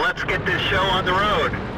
Let's get this show on the road.